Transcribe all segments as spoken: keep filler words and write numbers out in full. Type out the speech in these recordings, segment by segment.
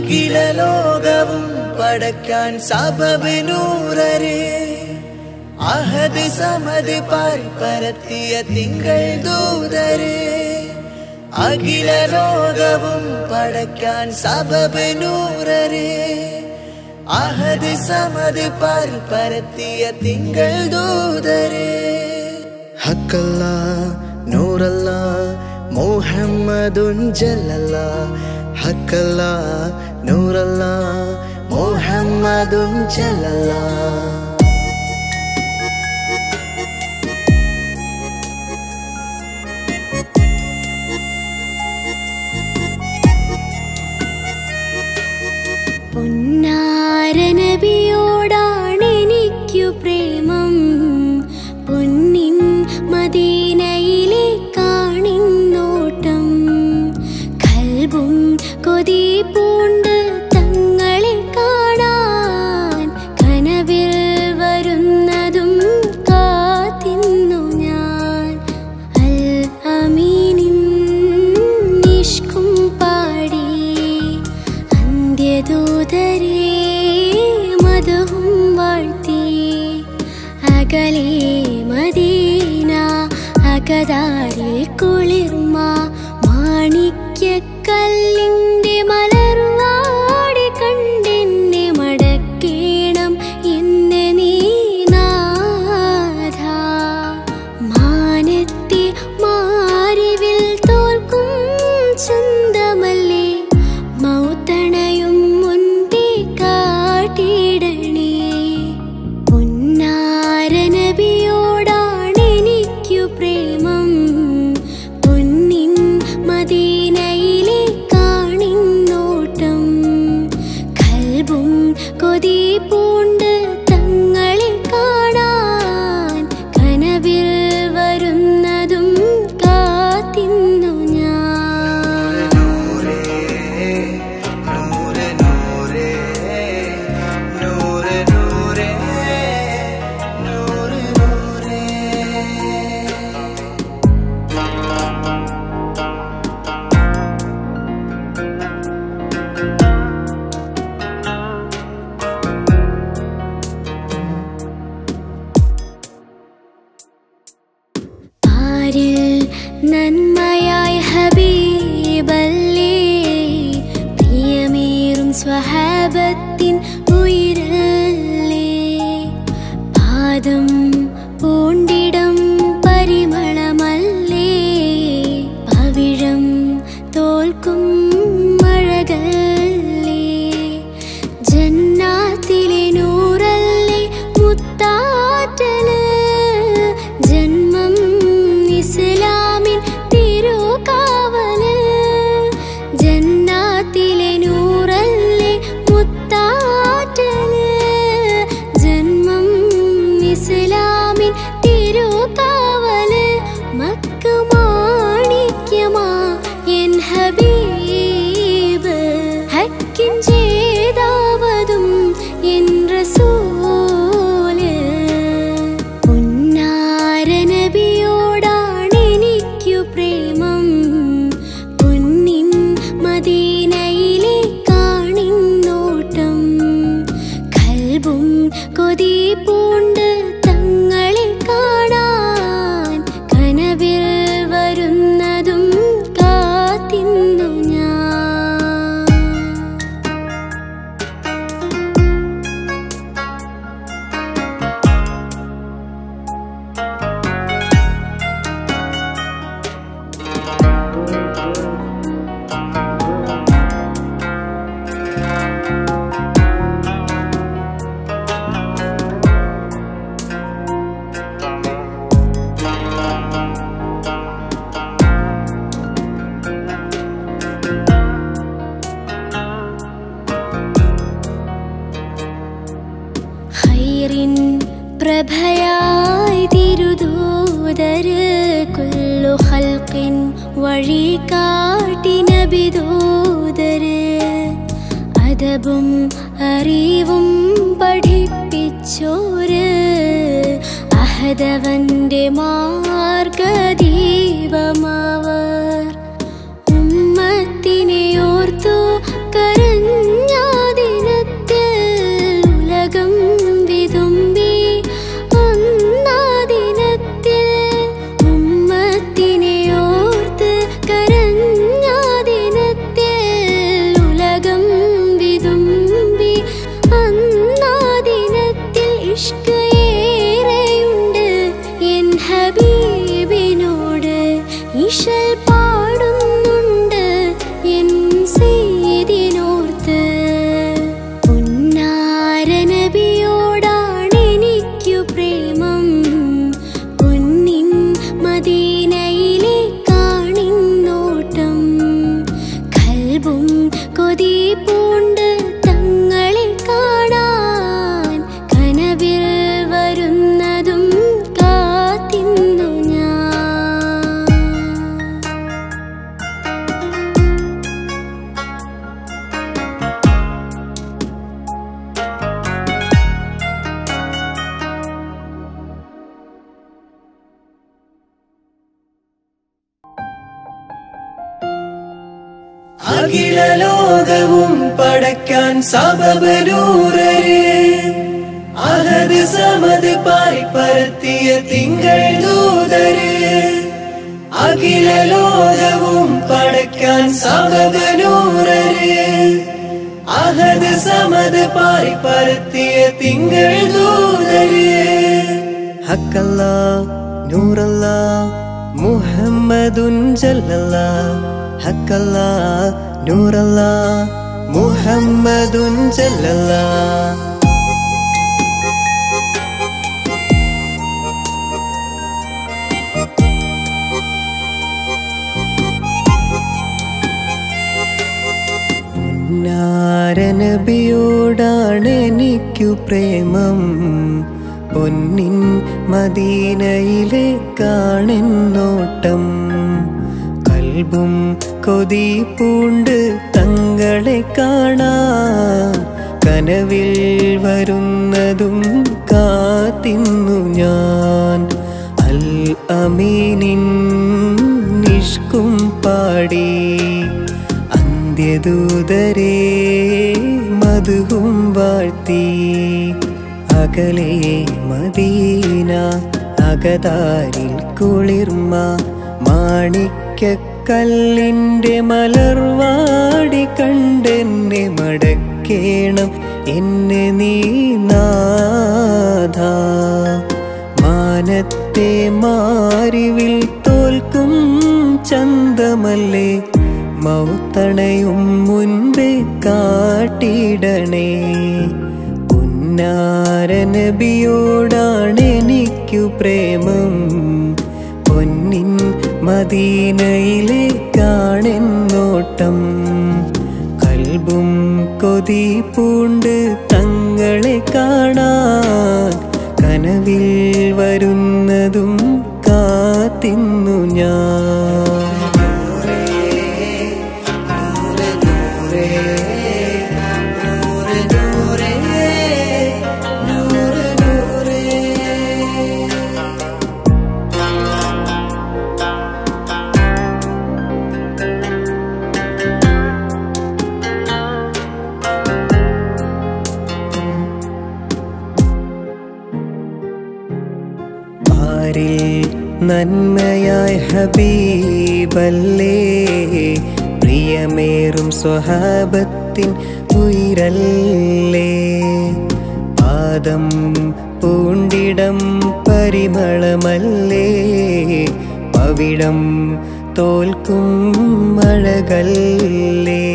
അഖില ലോകവും പടക്കാൻ സബബ് നൂറരേ അഹദ് സമദ് പാർപ്പരത്തിയ തിങ്കൾ ദൂതരേ അഖില ലോകവും പടക്കാൻ സബബ് നൂറരേ അഹദ് സമദ് പാർപ്പരത്തിയ തിങ്കൾ ദൂതരേ ഹക്കല്ലാഹ് നൂറല്ലാഹ് मुहम्मदुन जल्लल्लाह हक्कल्लाह नूरल्लाह मुहम्मदुन जल्लल्लाह मार्गदीपमावर उम्मत्तिने ओर्तु करन् അഖില ലോകവും പടക്കാൻ സബബ് നൂറരേ അഹദ് സമദ് പായി പരത്തിയ തിങ്കൾ ദൂതരേ അഖില ലോകവും പടക്കാൻ സബബ് നൂറരേ അഹദ് സമദ് പായി പരത്തിയ തിങ്കൾ ദൂതരേ ഹക്കല്ലാഹ് നൂറല്ലാഹ് മുഹമ്മദുൻ ജല്ലല്ലാഹ് ഹക്കല്ലാഹ് നൂറല്ലാഹ് മുഹമ്മദുൻ ജല്ലല്ലാഹ് നബിയോടാണ് എനിക്കു പ്രേമം പൊന്നിൻ മദീനയിലെ കാണൻ നോട്ടം കൽബും കൊതി പൂണ്ട് തങ്ങളെ കാണാൻ കനവിൽ വരുന്നതും കാത്തിന്നു ഞാൻ അൽ അമീനിൻ നിഷ്കും പാടി അന്ത്യദൂതരേ മധുവും വാഴ്ത്തി അകലെ മദീന അകതാരിൽ കുളിർമ മാണിക്യക്കല്ലിൻ്റെ മലർവാടി കണ്ടെന്നെ മടക്കേണം എന്നെ നീ നാഥ മാനത്തെ മാരിവിൽ തോൽക്കും ചന്തമല്ലേ മൗത്തണയും മുൻപേ കാട്ടിടണേ നബിയോടാണ് എനിക്കു പ്രേമം പൊന്നിൻ മദീനയിലെ കാണൻ നോട്ടം കൽബും കൊതി പൂണ്ട് തങ്ങളെ കാണാൻ കനവിൽ വരുന്നതും കാത്തിന്നു ഞാൻ നന്മയായ ഹബീബല്ലേ പ്രിയമേറും സ്വഹാബത്തിൻ ഉയിരല്ലേ പാദം പൂണ്ടിടം പരിമളമല്ലേ പവിടം തോൽക്കും മഴകല്ലേ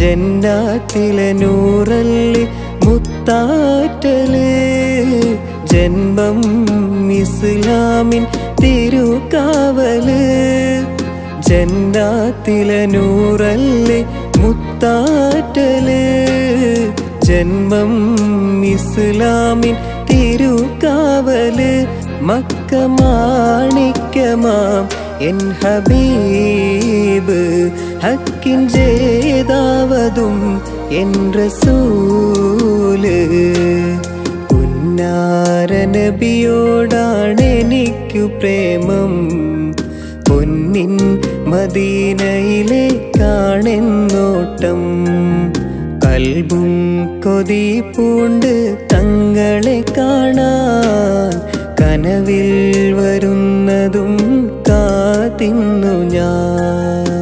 ജന്നാത്തിലെ നൂറല്ലേ മുത്താറ്റല് ജന്മം ഇസ്ലാമിൻ തിരുകാവല് ജന്നാത്തിലെ നൂറല്ലേ മുത്താറ്റല് ജന്മം ഇസ്ലാമിൻ തിരുകാവല് മക്ക മാണിക്യമാം എൻ ഹബീബ് ഹക്കിൻ ജേതാവതും എൻ റസൂല് നബിയോടാണ് എനിക്കു പ്രേമം പൊന്നിൻ മദീനയിലെ കാണൻ നോട്ടം കൽബും കൊതി പൂണ്ട് തങ്ങളെ കാണാൻ കനവിൽ വരുന്നതും കാത്തിന്നു ഞാൻ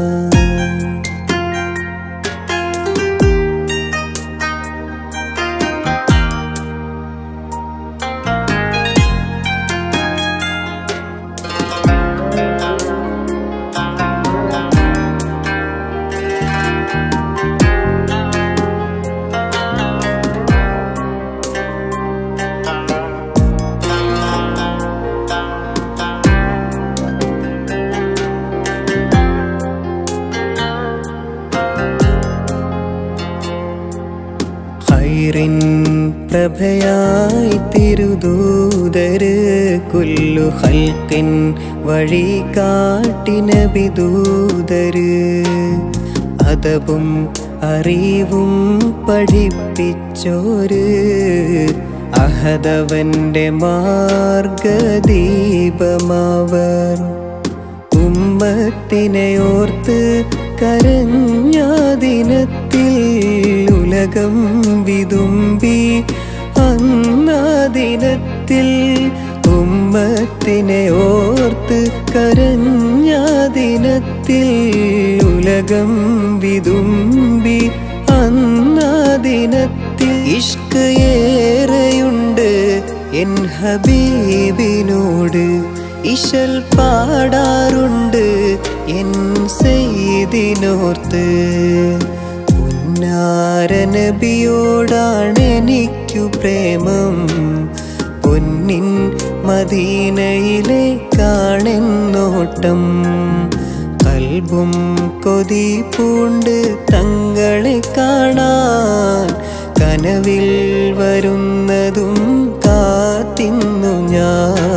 പ്രഭയായി തിരുദൂതര് കുല്ലു ഹൽക്കിൻ വഴി കാട്ടി നബിദൂതര് അതവും അറിവും പഠിപ്പിച്ചോര് അഹദവന്റെ മാർഗദീപമാവർ ഉമ്മത്തിനെ ഓർത്ത് കരഞ്ഞാ ദിനത്തിൽ ഉലകം വിതുമ്പി അന്നാ ദിനത്തിൽ ഉമ്മത്തിനെ ഓർത്ത് കരഞ്ഞാ ദിനത്തിൽ ഉലകം വിതുമ്പി അന്നാ ദിനത്തിൽ ഇഷ്ക് ഏറെയുണ്ട് എൻ ഹബീബിനോട് ഇശൽ പാടാറുണ്ട് എൻ സയ്യിദിനോർത്ത് പുന്നാര നബിയോടാണ് എനിക്കു പ്രേമം പൊന്നിൻ മദീനയിലെ കാണുന്നോട്ടം കൽബും കൊതി പൂണ്ട് തങ്ങളെ കാണാൻ കനവിൽ വരുന്നതും കാത്തിന്നു ഞാൻ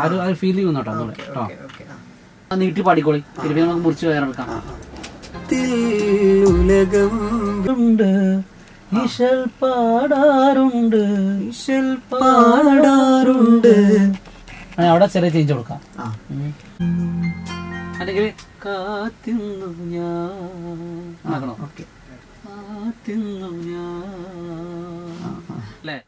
ആരും ഫീൽ ചെയ്യുന്നു കേട്ടോ. നീട്ടി പാടിക്കോളി തിരുപ്പി നമുക്ക് മുറിച്ച് കയറക്കാം. ഉലകമുണ്ട് ഇശൽ പാടാറുണ്ട് ഇശൽ പാടാറുണ്ട് അവിടെ ചെറിയ ചേഞ്ച് കൊടുക്കാം. അല്ലെങ്കിൽ കാത്തിന്നു ഞാൻ കാത്തിന്നു ഞാൻ അല്ലേ.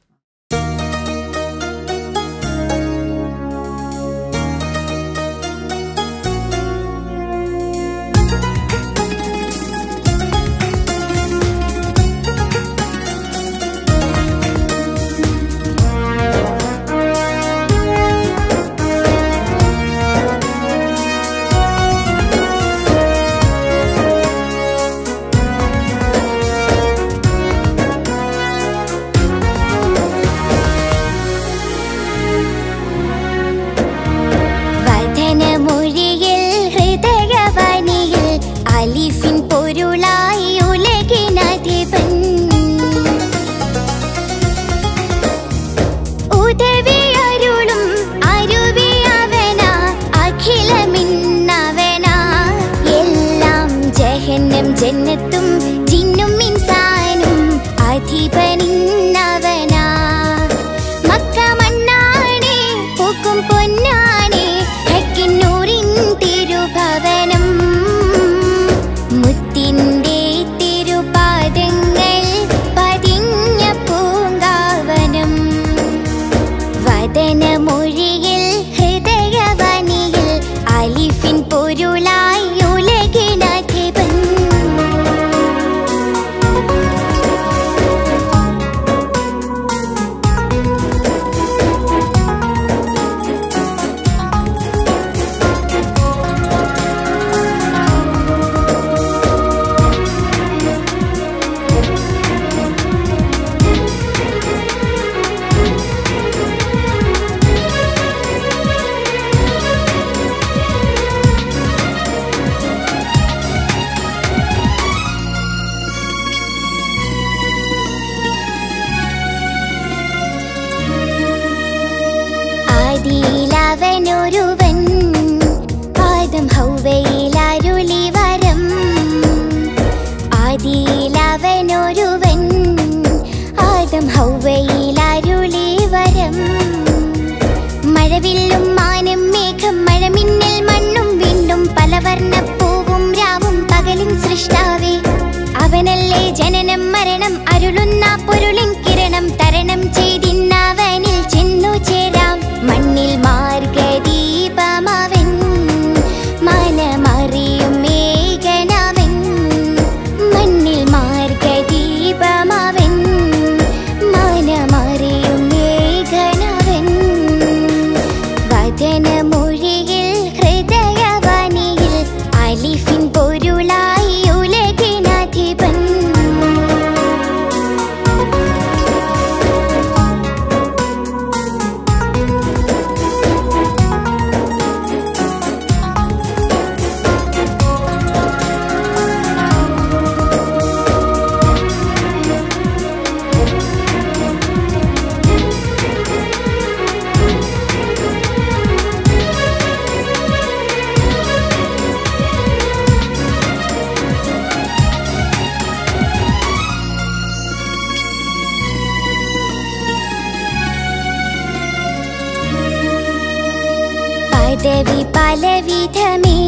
देवी पालवी धमी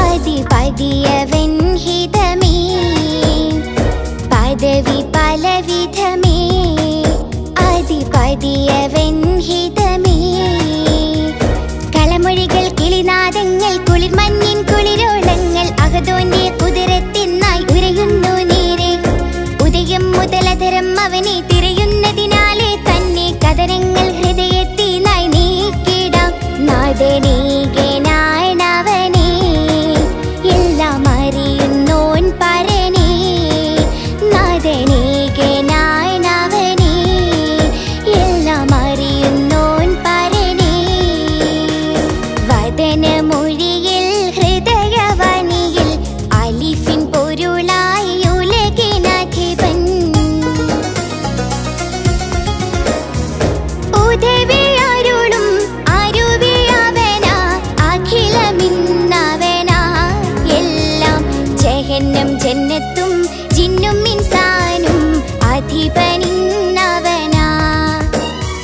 आदि पादियवन ही धमी पादवी पालवी धमी आदि पादियवन ही धमी कलमुळिकल किलिनादंगल कुलिर्मन्निन कुलिरोळंगल अगदोन्ने उदरत्तिनाय് उरयुन्नु नीरे उदयम मुदलधरम അവനെ തിരയുന്നതിനാലേ തന്നെ കദരങ്ങൾ ഹൃദയത്തിനായി നീക്കിടാം നാദനീകനാണവനെ എല്ലാം അറിയുന്നോൻ പരനെ നാദനീകനാണവനെ എല്ലാം അറിയുന്നോൻ പരനെ വദനമൊഴിയിൽ ഹൃദയവനിയിൽ അലിഫിൻ പൊരുളായി ഉലകിനധിപൻ जन्नतुम जिन्नुम इंसानुम अधिपनिन्नवना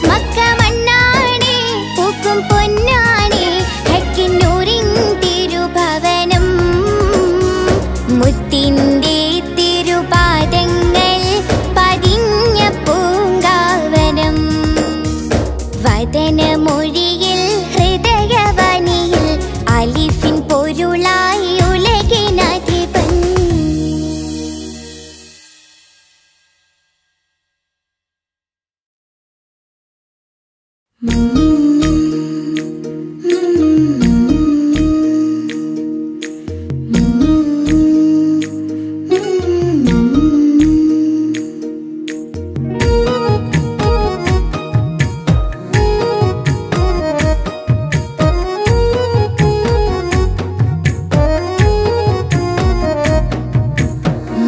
मक्क मन्नाणे पूक्कुम पोन्नाणे हक्किन नूरिन तिरुभवनम मुत्तिन्दे तिरुपादंगल पदिञ्ञ पूंगावनम वदनमोळियिल हृदयवनियिल अलिफिन पोरुळाय് उलगिनधिपन्।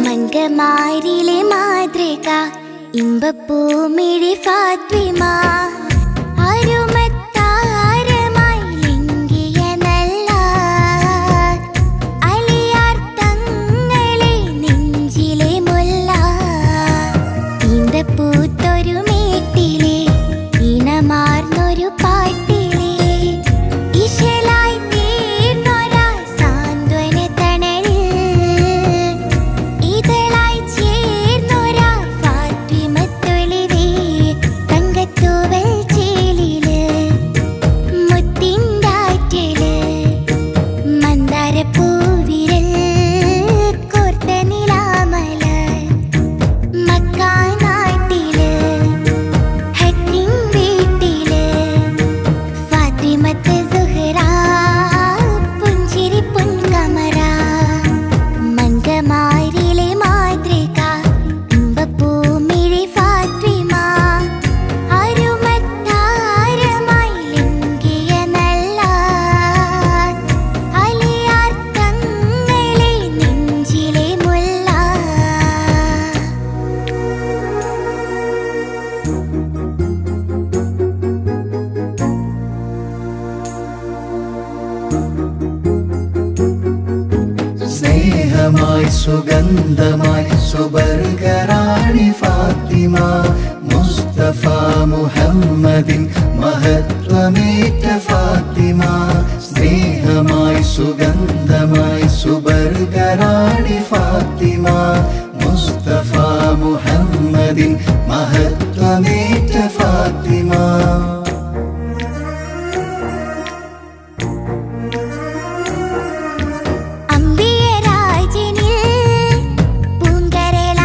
മംഗമാരിലെ മാതൃക ഇമ്പപ്പൂമിഴി ഫാത്തിമ സുഗന്ധമായി സുബർഗരാണി ഫാത്തിമ മുസ്തഫ മുഹമ്മദിൻ മഹത്വമേറ്റ ഫാത്തിമ സ്നേഹമായി സുഗന്ധമായി സുബർഗരാണി ഫാത്തിമ മുസ്തഫ മുഹമ്മദിൻ മഹത്വമേറ്റ ഫാത്തിമ കേരള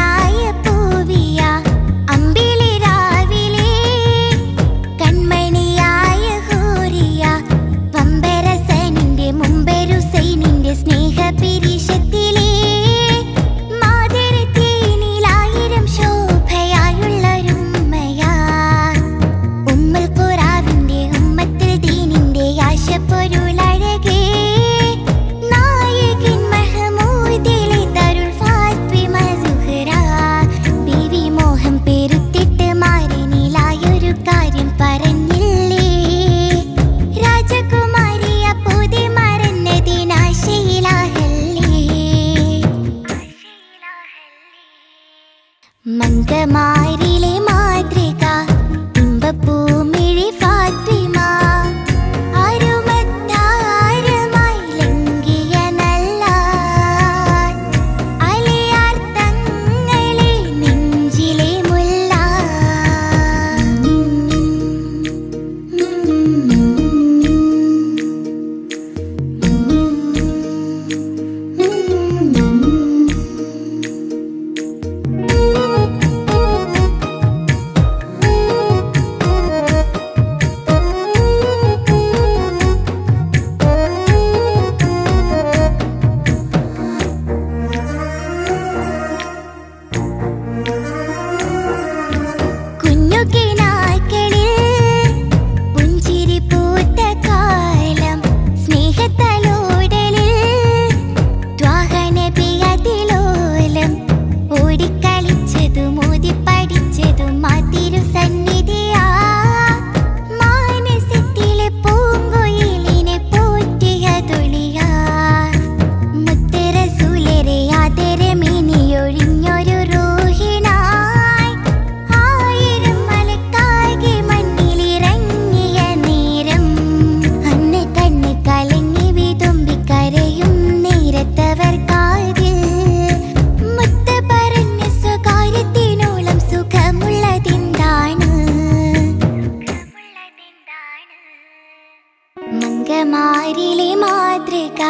മാരിലെ മാതൃക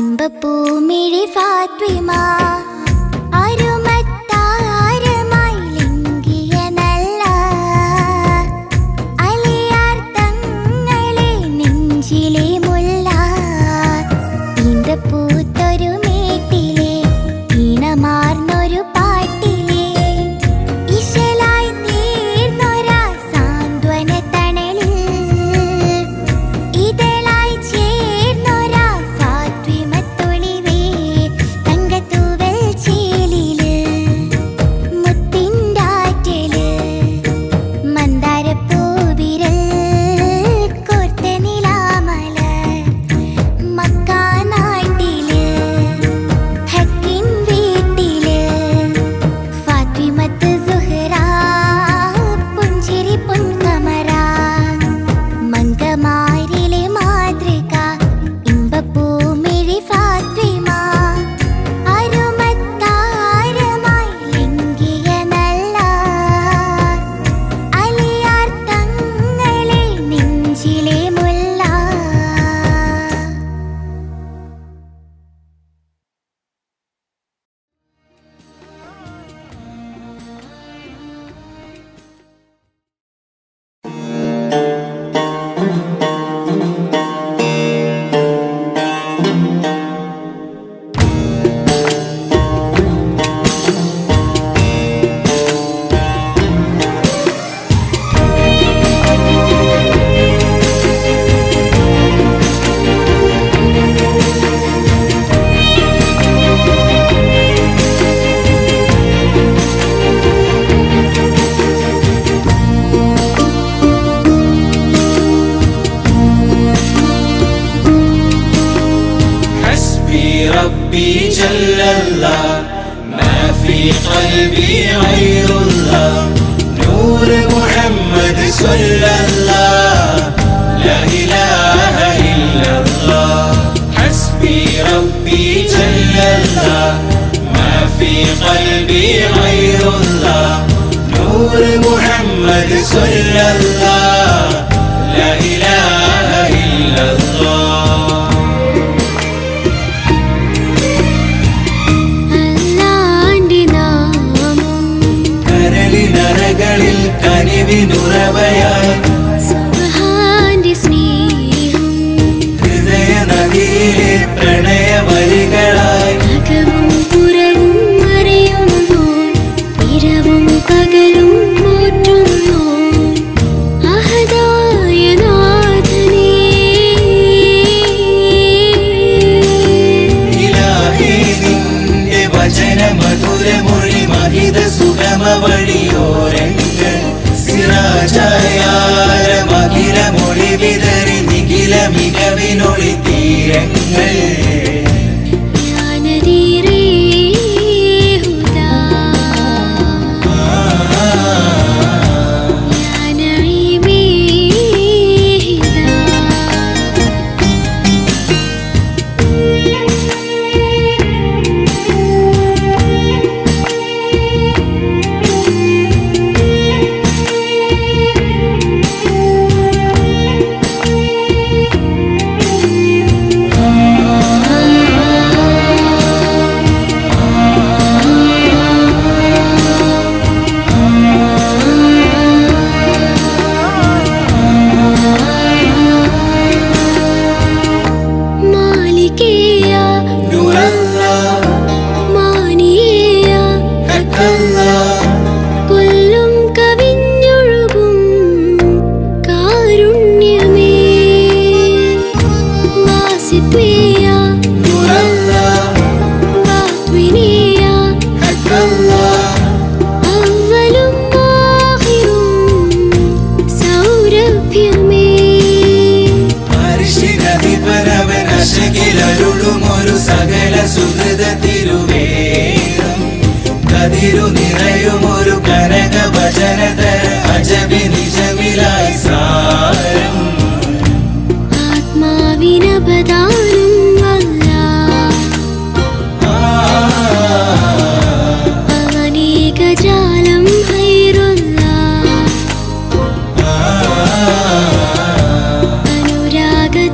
ഇമ്പപ്പൂമിഴി ഫാത്വിമ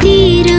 तीर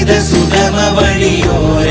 ചെയ്ത സുഗമ വഴിയോര